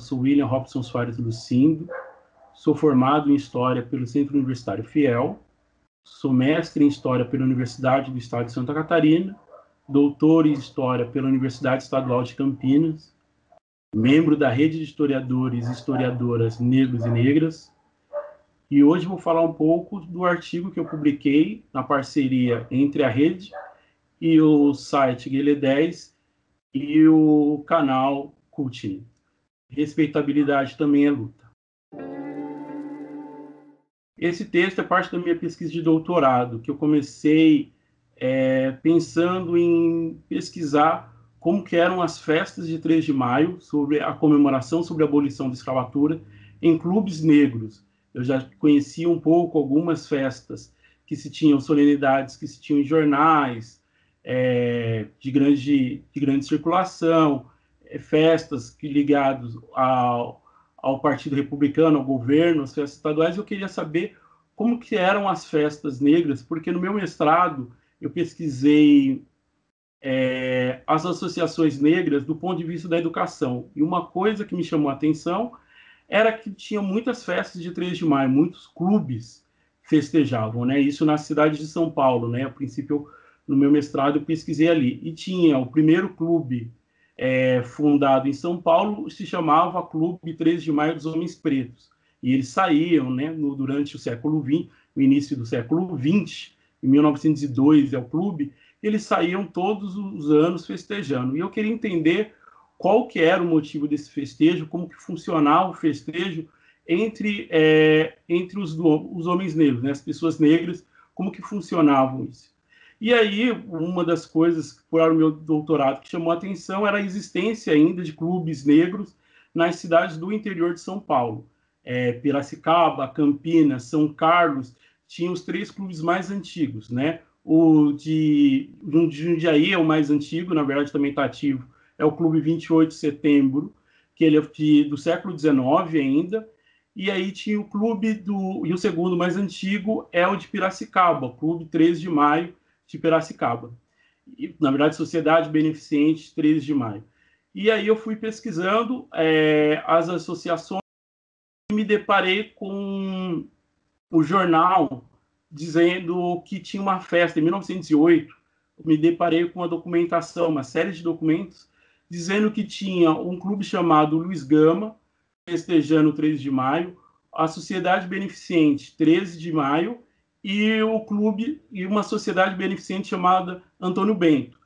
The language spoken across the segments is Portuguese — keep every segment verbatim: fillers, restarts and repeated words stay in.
sou William Robson Soares Lucindo, sou formado em História pelo Centro Universitário Fiel, sou mestre em História pela Universidade do Estado de Santa Catarina, doutor em História pela Universidade Estadual de Campinas, membro da Rede de Historiadores e Historiadoras Negros e Negras, e hoje vou falar um pouco do artigo que eu publiquei na parceria entre a Rede e o site Geledés e o canal Cultne. Respeitabilidade também é luta. Esse texto é parte da minha pesquisa de doutorado, que eu comecei é, pensando em pesquisar como que eram as festas de três de maio, sobre a comemoração sobre a abolição da escravatura em clubes negros. Eu já conhecia um pouco algumas festas que se tinham, solenidades que se tinham em jornais, é, de, grande, de grande circulação, é, festas que ligadas ao, ao Partido Republicano, ao governo, às festas estaduais. Eu queria saber como que eram as festas negras, porque no meu mestrado eu pesquisei É, as associações negras do ponto de vista da educação. E uma coisa que me chamou a atenção era que tinha muitas festas de três de maio, muitos clubes festejavam, né? Isso na cidade de São Paulo, né? A princípio, no meu mestrado, eu pesquisei ali. E tinha o primeiro clube é, fundado em São Paulo, se chamava Clube treze de maio dos Homens Pretos. E eles saíam, né, no, durante o século vinte, o início do século vinte, em mil novecentos e dois é o clube, eles saíam todos os anos festejando. E eu queria entender qual que era o motivo desse festejo, como que funcionava o festejo entre, é, entre os, os homens negros, né? As pessoas negras, como que funcionavam isso. E aí, uma das coisas que por o meu doutorado que chamou a atenção era a existência ainda de clubes negros nas cidades do interior de São Paulo. É, Piracicaba, Campinas, São Carlos, tinham os três clubes mais antigos, né? O de Jundiaí é o mais antigo, na verdade também está ativo, é o Clube vinte e oito de setembro, que ele é de, do século dezenove ainda, e aí tinha o clube do, e o segundo mais antigo é o de Piracicaba, o Clube treze de maio de Piracicaba, e, na verdade Sociedade Beneficente treze de maio. E aí eu fui pesquisando é, as associações e me deparei com o jornal dizendo que tinha uma festa em mil novecentos e oito, me deparei com uma documentação, uma série de documentos, dizendo que tinha um clube chamado Luiz Gama, festejando o treze de maio, a Sociedade Beneficente treze de maio, e o clube e uma sociedade beneficente chamada Antônio Bento.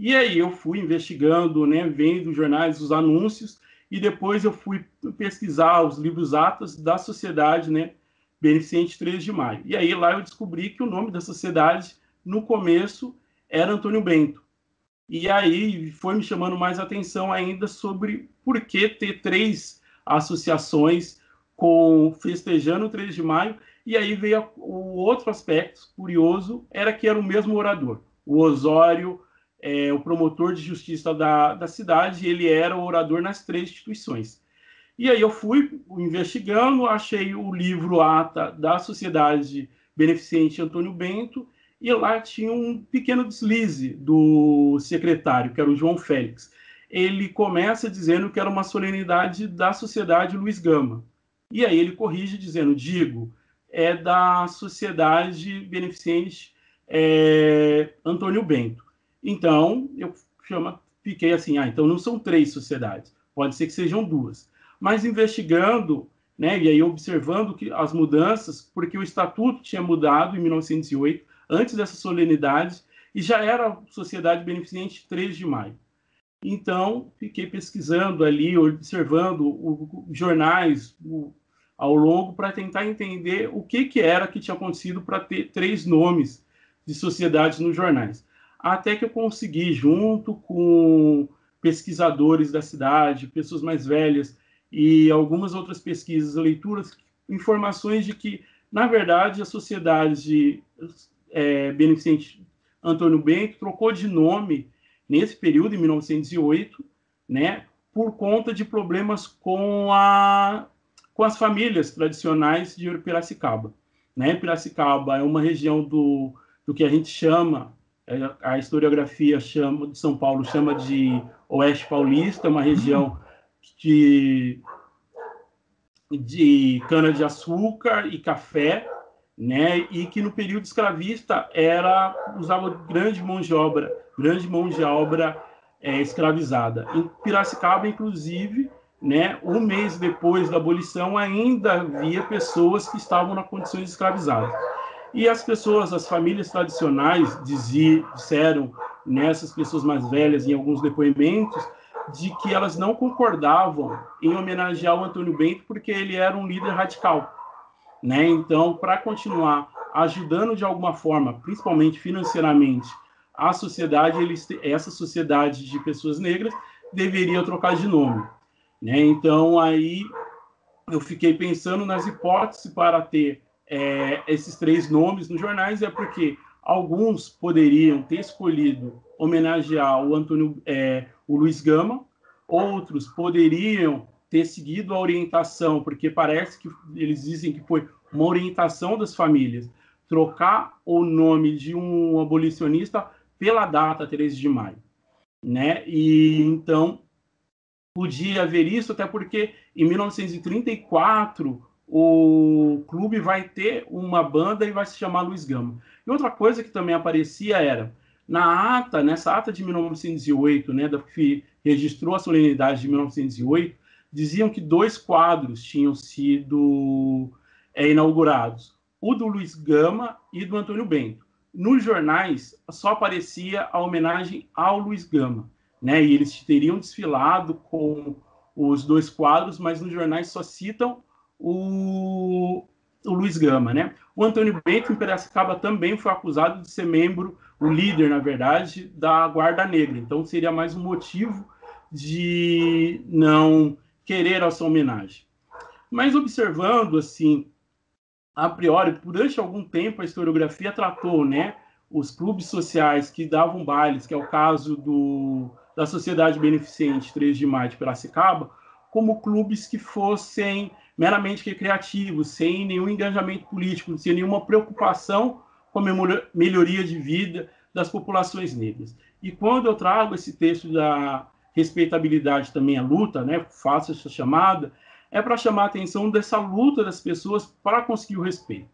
E aí eu fui investigando, né, vendo os jornais, os anúncios, e depois eu fui pesquisar os livros atas da sociedade, né, Beneficente treze de maio. E aí lá eu descobri que o nome da sociedade, no começo, era Antônio Bento. E aí foi me chamando mais atenção ainda sobre por que ter três associações com festejando o treze de maio. E aí veio o outro aspecto curioso, era que era o mesmo orador. O Osório, é, o promotor de justiça da, da cidade, ele era o orador nas três instituições. E aí eu fui investigando, achei o livro ata da Sociedade Beneficente Antônio Bento, e lá tinha um pequeno deslize do secretário, que era o João Félix. Ele começa dizendo que era uma solenidade da Sociedade Luiz Gama. E aí ele corrige dizendo, digo, é da Sociedade Beneficente é, Antônio Bento. Então, eu chama, fiquei assim, ah, então não são três sociedades, pode ser que sejam duas. Mas investigando, né, e aí observando que as mudanças, porque o estatuto tinha mudado em mil novecentos e oito, antes dessa solenidade, e já era a Sociedade Beneficente treze de maio. Então, fiquei pesquisando ali, observando os jornais o, ao longo, para tentar entender o que, que era que tinha acontecido para ter três nomes de sociedades nos jornais. Até que eu consegui, junto com pesquisadores da cidade, pessoas mais velhas, e algumas outras pesquisas, leituras, informações de que, na verdade, a Sociedade é, Beneficente Antônio Bento trocou de nome nesse período, em mil novecentos e oito, né, por conta de problemas com, a, com as famílias tradicionais de Piracicaba. Né? Piracicaba é uma região do, do que a gente chama, a historiografia chama, de São Paulo chama de Oeste Paulista, uma região de, de cana-de-açúcar e café, né? E que no período escravista era, usava grande mão de obra, grande mão de obra é, escravizada. Em Piracicaba, inclusive, né, um mês depois da abolição, ainda havia pessoas que estavam nas condições escravizadas. E as pessoas, as famílias tradicionais, diziam, disseram, nessas pessoas mais velhas, em alguns depoimentos, de que elas não concordavam em homenagear o Antônio Bento porque ele era um líder radical, né? Então, para continuar ajudando de alguma forma, principalmente financeiramente, a sociedade, eles, essa sociedade de pessoas negras deveria trocar de nome, né? Então, aí eu fiquei pensando nas hipóteses para ter é, esses três nomes nos jornais, é porque alguns poderiam ter escolhido homenagear o Antônio, é, o Luiz Gama, outros poderiam ter seguido a orientação, porque parece que eles dizem que foi uma orientação das famílias, trocar o nome de um abolicionista pela data treze de maio, né? E então podia haver isso, até porque em mil novecentos e trinta e quatro o clube vai ter uma banda e vai se chamar Luiz Gama. E outra coisa que também aparecia era na ata, nessa ata de mil novecentos e oito, né, que registrou a solenidade de mil novecentos e oito, diziam que dois quadros tinham sido é, inaugurados, o do Luiz Gama e do Antônio Bento. Nos jornais só aparecia a homenagem ao Luiz Gama, né, e eles teriam desfilado com os dois quadros, mas nos jornais só citam o, o Luiz Gama, né? O Antônio Bento, em Piracicaba, também foi acusado de ser membro, o líder, na verdade, da Guarda Negra. Então, seria mais um motivo de não querer essa homenagem. Mas, observando, assim, a priori, durante algum tempo, a historiografia tratou, né, os clubes sociais que davam bailes, que é o caso do, da Sociedade Beneficente treze de maio de Piracicaba, como clubes que fossem meramente criativos, sem nenhum engajamento político, sem nenhuma preocupação com a melhoria de vida das populações negras. E quando eu trago esse texto da respeitabilidade também à luta, né, faço essa chamada, é para chamar a atenção dessa luta das pessoas para conseguir o respeito,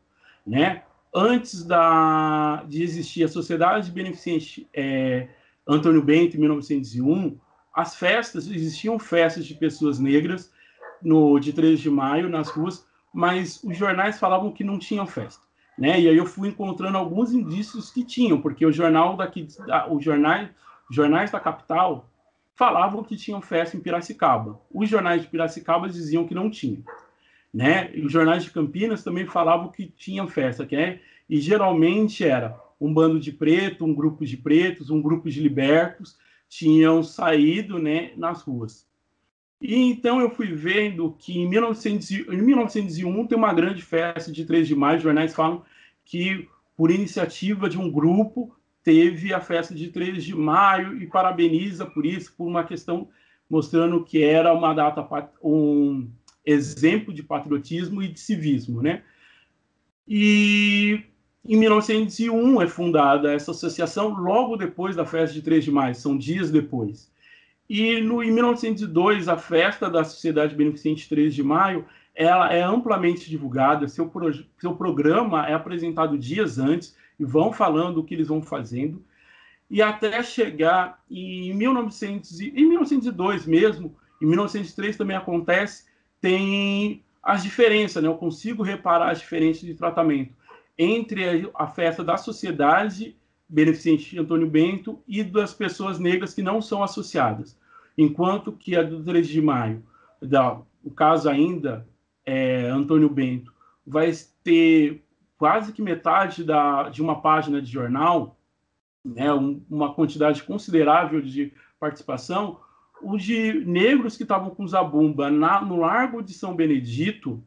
né? Antes da, de existir a Sociedade Beneficente é, Antônio Bento, em mil novecentos e um, as festas, existiam festas de pessoas negras no, de treze de maio nas ruas, mas os jornais falavam que não tinham festa, né? E aí eu fui encontrando alguns indícios que tinham, porque o jornal daqui, os jornais, jornais da capital falavam que tinham festa em Piracicaba. Os jornais de Piracicaba diziam que não tinham, né? E os jornais de Campinas também falavam que tinham festa, que é, e geralmente era um bando de preto, um grupo de pretos, um grupo de libertos tinham saído, né, nas ruas. E então eu fui vendo que em mil novecentos e um tem uma grande festa de treze de maio, os jornais falam que por iniciativa de um grupo teve a festa de treze de maio e parabeniza por isso, por uma questão mostrando que era uma data, um exemplo de patriotismo e de civismo, né? E em mil novecentos e um é fundada essa associação logo depois da festa de treze de maio, são dias depois. E no, em mil novecentos e dois, a festa da Sociedade Beneficente treze de maio, ela é amplamente divulgada, seu, pro, seu programa é apresentado dias antes, e vão falando o que eles vão fazendo, e até chegar em, mil novecentos e dois mesmo, em mil novecentos e três também acontece, tem as diferenças, né? Eu consigo reparar as diferenças de tratamento entre a, a festa da Sociedade Beneficente Antônio Bento e das pessoas negras que não são associadas. Enquanto que a do treze de maio, da, o caso ainda, é, Antônio Bento, vai ter quase que metade da, de uma página de jornal, né, um, uma quantidade considerável de participação, o de negros que estavam com Zabumba na, no Largo de São Benedito,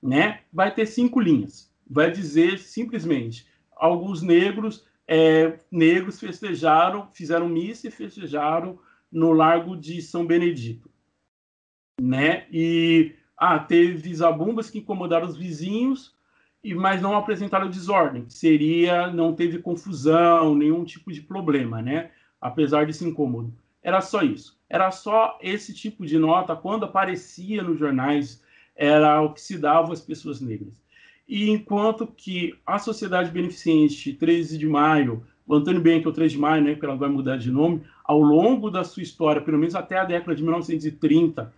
né, vai ter cinco linhas. Vai dizer simplesmente, alguns negros, é, negros festejaram, fizeram missa e festejaram no Largo de São Benedito, né? E ah, teve zabumbas que incomodaram os vizinhos, e mas não apresentaram desordem. Seria, não teve confusão, nenhum tipo de problema, né? Apesar desse incômodo. Era só isso. Era só esse tipo de nota, quando aparecia nos jornais, era o que se dava às pessoas negras. E enquanto que a Sociedade Beneficente treze de maio, o Antônio Bento, o treze de maio, né, porque ela vai mudar de nome, ao longo da sua história, pelo menos até a década de mil novecentos e trinta,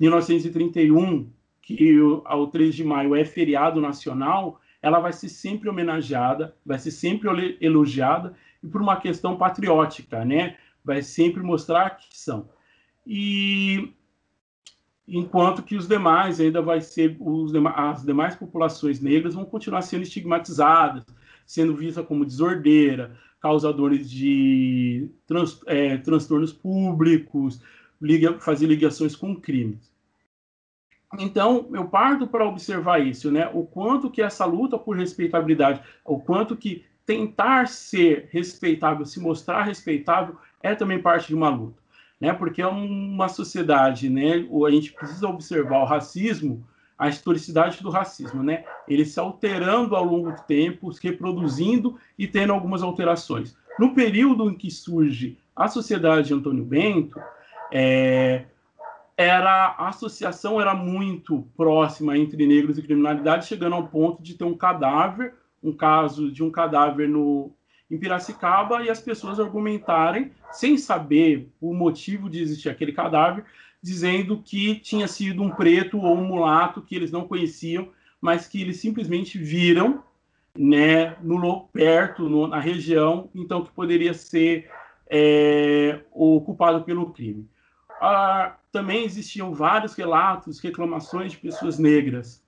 mil novecentos e trinta e um, que o, ao treze de maio é feriado nacional, ela vai ser sempre homenageada, vai ser sempre elogiada, e por uma questão patriótica, né? Vai sempre mostrar que são. E enquanto que os demais ainda vai ser, os dem as demais populações negras vão continuar sendo estigmatizadas, sendo vistas como desordeira, causadores de trans é, transtornos públicos, liga fazer ligações com crimes. Então, eu parto para observar isso, né? O quanto que essa luta por respeitabilidade, o quanto que tentar ser respeitável, se mostrar respeitável, é também parte de uma luta, né? Porque é uma sociedade, né? A gente precisa observar o racismo, a historicidade do racismo, né? Ele se alterando ao longo do tempo, se reproduzindo e tendo algumas alterações. No período em que surge a Sociedade de Antônio Bento, é, era, a associação era muito próxima entre negros e criminalidade, chegando ao ponto de ter um cadáver, um caso de um cadáver no... em Piracicaba, e as pessoas argumentarem, sem saber o motivo de existir aquele cadáver, dizendo que tinha sido um preto ou um mulato que eles não conheciam, mas que eles simplesmente viram, né, no, perto, no, na região, então que poderia ser é, o culpado pelo crime. Ah, também existiam vários relatos, reclamações de pessoas negras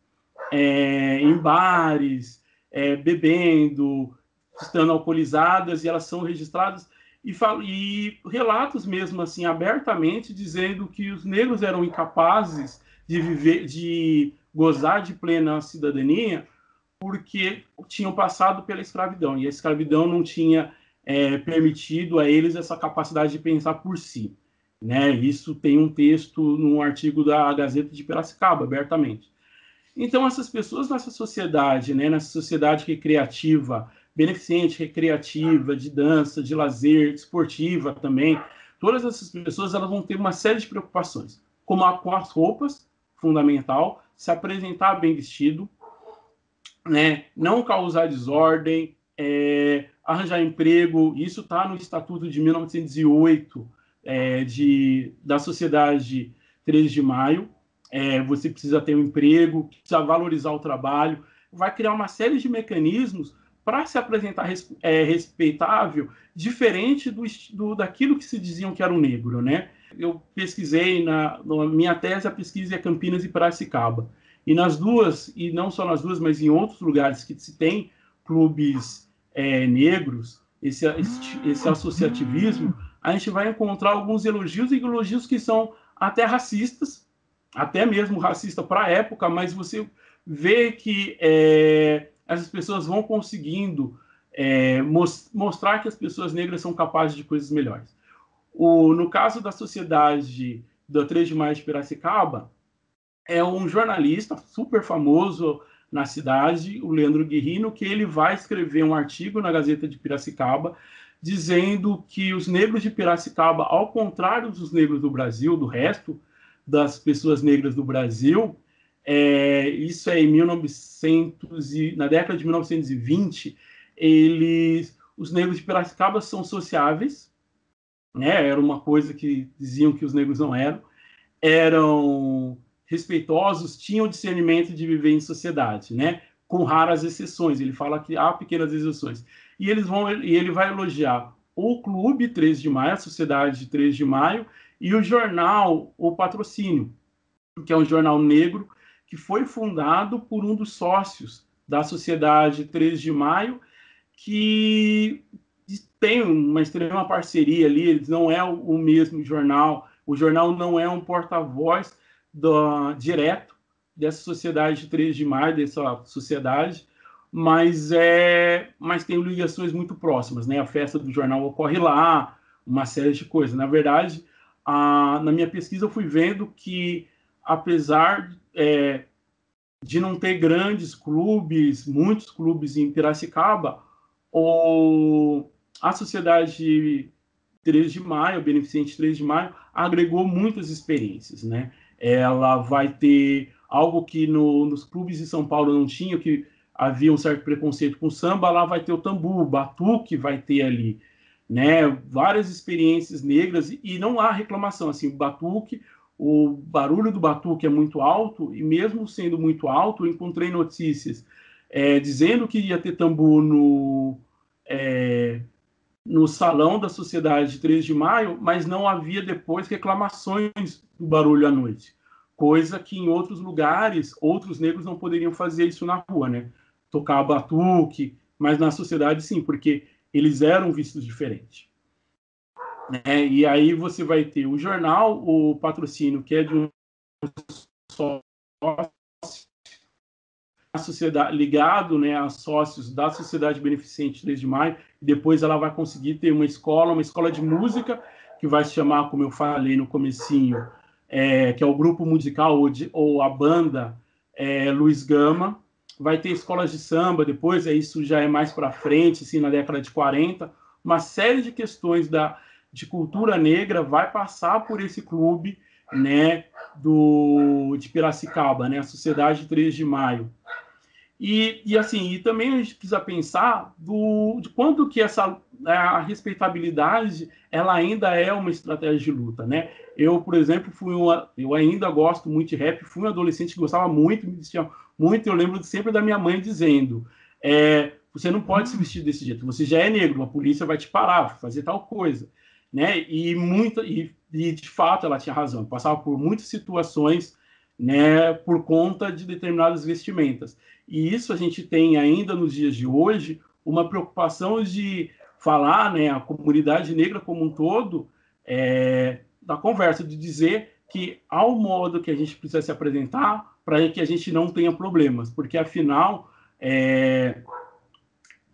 é, em bares, é, bebendo, estando alcoolizadas, e elas são registradas, e, e relatos mesmo assim, abertamente, dizendo que os negros eram incapazes de viver, de gozar de plena cidadania, porque tinham passado pela escravidão, e a escravidão não tinha é, permitido a eles essa capacidade de pensar por si, né? Isso tem um texto num artigo da Gazeta de Piracicaba, abertamente. Então, essas pessoas nessa sociedade, né, nessa sociedade recreativa, beneficente, recreativa, de dança, de lazer, esportiva também, todas essas pessoas elas vão ter uma série de preocupações, como a, com as roupas, fundamental, se apresentar bem vestido, né, não causar desordem, é, arranjar emprego. Isso está no Estatuto de mil novecentos e oito é, de, da Sociedade treze de maio, é, você precisa ter um emprego, precisa valorizar o trabalho, vai criar uma série de mecanismos para se apresentar res, é, respeitável, diferente do, do, daquilo que se diziam que era um negro, né? Eu pesquisei, na, na minha tese, a pesquisa é Campinas e Piracicaba. E nas duas, e não só nas duas, mas em outros lugares que se tem clubes é, negros, esse, esse, esse associativismo, a gente vai encontrar alguns elogios, e elogios que são até racistas, até mesmo racista para a época, mas você vê que... É, essas pessoas vão conseguindo é, most mostrar que as pessoas negras são capazes de coisas melhores. O, no caso da Sociedade do treze de maio de Piracicaba, é um jornalista super famoso na cidade, o Leandro Guerrino, que ele vai escrever um artigo na Gazeta de Piracicaba, dizendo que os negros de Piracicaba, ao contrário dos negros do Brasil, do resto das pessoas negras do Brasil, É, isso é em mil e novecentos e, na década de mil novecentos e vinte, eles, os negros de Piracicaba são sociáveis, né? Era uma coisa que diziam que os negros não eram, eram respeitosos, tinham discernimento de viver em sociedade, né? Com raras exceções. Ele fala que há pequenas exceções. E eles vão, e ele vai elogiar o Clube treze de maio, a Sociedade de treze de maio, e o jornal O Patrocínio, que é um jornal negro, que foi fundado por um dos sócios da Sociedade treze de maio, que tem uma extrema parceria ali, eles não é o mesmo jornal, o jornal não é um porta-voz direto dessa Sociedade de treze de maio, dessa sociedade, mas, é, mas tem ligações muito próximas, né? A festa do jornal ocorre lá, uma série de coisas. Na verdade, a, na minha pesquisa eu fui vendo que, apesar é, de não ter grandes clubes, muitos clubes em Piracicaba, ou a Sociedade treze de maio, Beneficente treze de maio, agregou muitas experiências, né? Ela vai ter algo que no, nos clubes de São Paulo não tinha, que havia um certo preconceito com o samba, lá vai ter o tambu, o batuque vai ter ali, né? Várias experiências negras, e não há reclamação, assim, o batuque, o barulho do batuque é muito alto, e mesmo sendo muito alto, eu encontrei notícias é, dizendo que ia ter tambu no... É, no salão da Sociedade treze de maio, mas não havia depois reclamações do barulho à noite, coisa que em outros lugares, outros negros não poderiam fazer isso na rua, né? Tocar batuque, mas na sociedade sim, porque eles eram vistos diferente. Né? E aí você vai ter o jornal, o patrocínio, que é de um sócio, a sociedade, ligado, né, a sócios da Sociedade Beneficente treze de maio, e depois ela vai conseguir ter uma escola, uma escola de música, que vai se chamar, como eu falei no comecinho, é, que é o grupo musical ou, de, ou a banda é, Luiz Gama, vai ter escolas de samba, depois é, isso já é mais para frente, assim, na década de quarenta, uma série de questões da, de cultura negra vai passar por esse clube, né, do, de Piracicaba, né, a Sociedade treze de maio. E, e assim, e também a gente precisa pensar do, de quanto que essa a respeitabilidade ela ainda é uma estratégia de luta, né? Eu, por exemplo, fui uma, eu ainda gosto muito de rap, fui um adolescente que gostava muito, me vestia muito, eu lembro sempre da minha mãe dizendo, é, você não pode se vestir desse jeito, você já é negro, a polícia vai te parar, vai fazer tal coisa, né? E, muita, e, e de fato ela tinha razão, eu passava por muitas situações, né, por conta de determinadas vestimentas. E isso a gente tem ainda nos dias de hoje, uma preocupação de falar, né, a comunidade negra como um todo, é, da conversa, de dizer que há um modo que a gente precisa se apresentar para que a gente não tenha problemas, porque afinal é,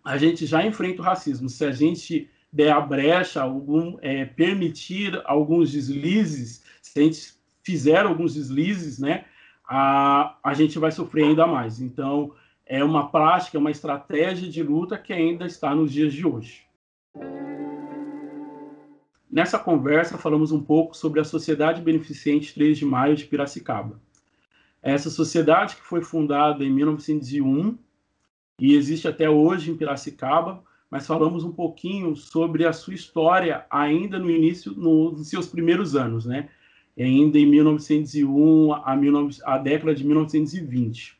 a gente já enfrenta o racismo. Se a gente der a brecha, algum, é, permitir alguns deslizes, se a gente fizeram alguns deslizes, né, a, a gente vai sofrer ainda mais. Então, é uma prática, uma estratégia de luta que ainda está nos dias de hoje. Nessa conversa, falamos um pouco sobre a Sociedade Beneficente treze de maio de Piracicaba. Essa sociedade que foi fundada em mil novecentos e um e existe até hoje em Piracicaba, mas falamos um pouquinho sobre a sua história ainda no início, no, nos seus primeiros anos, né? Ainda em mil novecentos e um, a, a década de mil novecentos e vinte.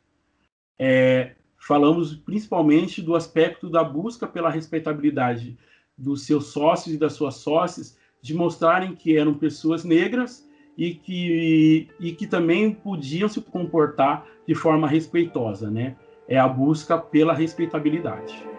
É, falamos principalmente do aspecto da busca pela respeitabilidade dos seus sócios e das suas sócias, de mostrarem que eram pessoas negras e que, e que também podiam se comportar de forma respeitosa, né? É a busca pela respeitabilidade.